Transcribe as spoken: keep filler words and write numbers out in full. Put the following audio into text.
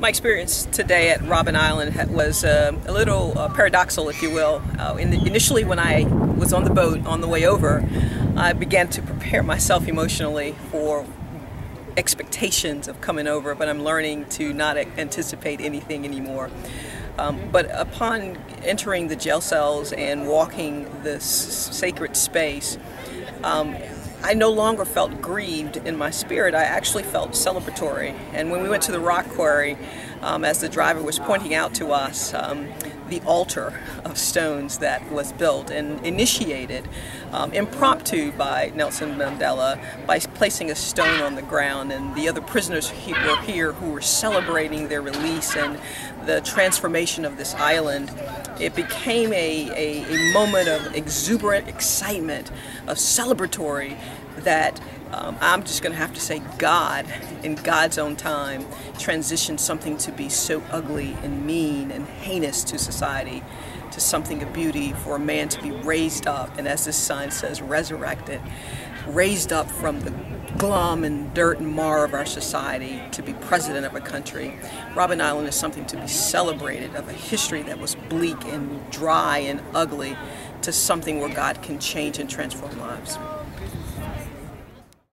My experience today at Robben Island was uh, a little uh, paradoxical, if you will. Uh, in the, initially when I was on the boat on the way over, I began to prepare myself emotionally for expectations of coming over, but I'm learning to not anticipate anything anymore. Um, but upon entering the jail cells and walking this sacred space, um, I no longer felt grieved in my spirit. I actually felt celebratory. And when we went to the rock quarry, um, as the driver was pointing out to us um, the altar of stones that was built and initiated um, impromptu by Nelson Mandela by placing a stone on the ground, and the other prisoners who were here who were celebrating their release and the transformation of this island, it became a, a, a moment of exuberant excitement, of celebratory, that um, I'm just going to have to say God, in God's own time, transitioned something to be so ugly and mean and heinous to society to something of beauty, for a man to be raised up, and as this sign says, resurrected, raised up from the glum and dirt and mar of our society to be president of a country. Robben Island is something to be celebrated, of a history that was bleak and dry and ugly to something where God can change and transform lives.